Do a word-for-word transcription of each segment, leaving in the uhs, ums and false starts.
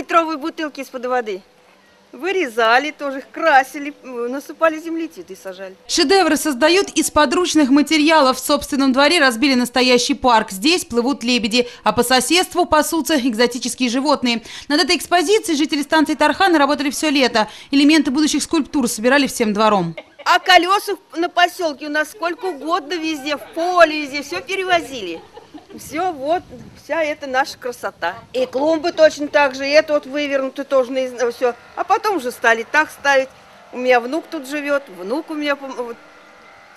литровые бутылки из-под воды. Вырезали тоже, красили, насыпали землециды и сажали. Шедевры создают из подручных материалов. В собственном дворе разбили настоящий парк. Здесь плывут лебеди, а по соседству пасутся экзотические животные. Над этой экспозицией жители станции Тарханы работали все лето. Элементы будущих скульптур собирали всем двором. А колеса на поселке у нас сколько угодно везде, в поле везде, все перевозили. Все, вот, вся эта наша красота. И клумбы точно так же, и это вот вывернуто тоже, все. А потом уже стали так ставить. У меня внук тут живет, внук у меня... Вот.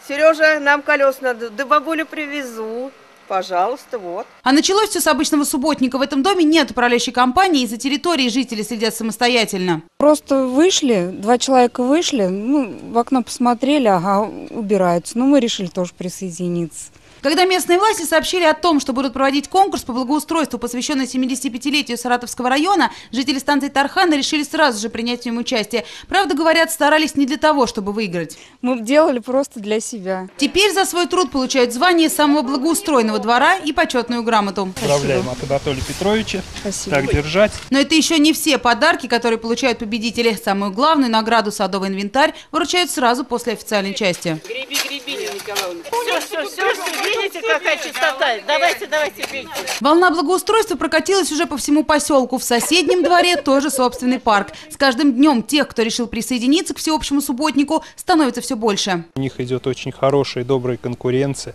Сережа, нам колес надо, да бабулю привезу. Пожалуйста, вот. А началось все с обычного субботника. В этом доме нет управляющей компании, и за территорией жители следят самостоятельно. Просто вышли, два человека вышли, ну, в окно посмотрели, ага, убираются. Ну, мы решили тоже присоединиться. Когда местные власти сообщили о том, что будут проводить конкурс по благоустройству, посвященный семидесятипятилетию Саратовского района, жители станции Тарханы решили сразу же принять в нем участие. Правда, говорят, старались не для того, чтобы выиграть. Мы делали просто для себя. Теперь за свой труд получают звание самого благоустроенного двора и почетную грамоту. Поздравляем от Анатолия Петровича. Спасибо. Так держать. Но это еще не все подарки, которые получают победители. Самую главную награду, садовый инвентарь, вручают сразу после официальной части. Греби, греби, Николаевна. Все, все, все, все. Видите, какая чистота. Давайте, давайте, пейте. Волна благоустройства прокатилась уже по всему поселку. В соседнем дворе тоже собственный парк. С каждым днем тех, кто решил присоединиться к всеобщему субботнику, становится все больше. У них идет очень хорошая, добрая конкуренция.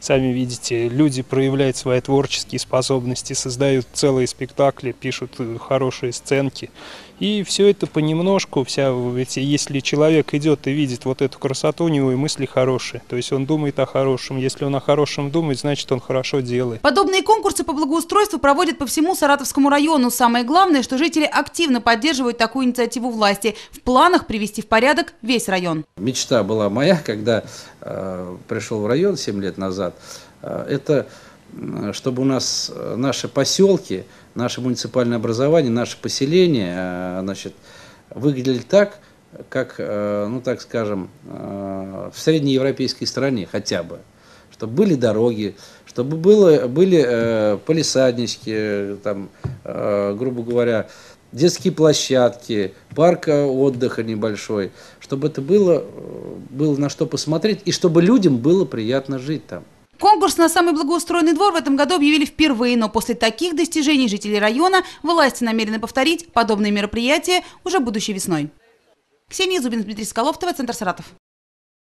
Сами видите, люди проявляют свои творческие способности, создают целые спектакли, пишут хорошие сценки. И все это понемножку, вся, если человек идет и видит вот эту красоту, у него и мысли хорошие. То есть он думает о хорошем. Если он о хорошем думает, значит он хорошо делает. Подобные конкурсы по благоустройству проводят по всему Саратовскому району. Самое главное, что жители активно поддерживают такую инициативу власти. В планах привести в порядок весь район. Мечта была моя, когда э, пришел в район семь лет назад. Э, это чтобы у нас наши поселки, наше муниципальное образование, наше поселение, значит, выглядели так, как, ну так скажем, в среднеевропейской стране хотя бы. Чтобы были дороги, чтобы было, были полисаднички, там, грубо говоря, детские площадки, парк отдыха небольшой. Чтобы это было, было на что посмотреть и чтобы людям было приятно жить там. Конкурс на самый благоустроенный двор в этом году объявили впервые, но после таких достижений жителей района власти намерены повторить подобные мероприятия уже будущей весной. Ксения Зубин, Дмитрий Сколов, тэ вэ Центр Саратов.